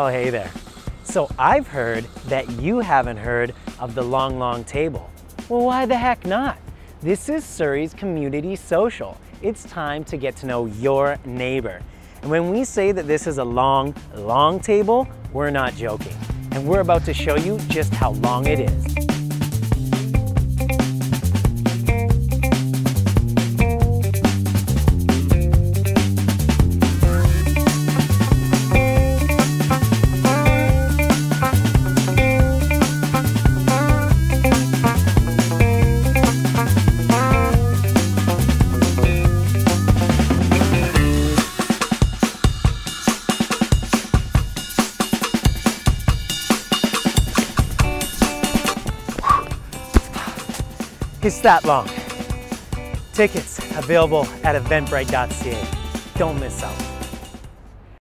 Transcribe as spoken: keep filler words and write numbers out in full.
Oh, hey there. So I've heard that you haven't heard of the Long Long Table. Well, why the heck not? This is Surrey's community social. It's time to get to know your neighbor. And when we say that this is a long, long table, we're not joking. And we're about to show you just how long it is. It's that long. Tickets available at eventbrite dot c a. Don't miss out.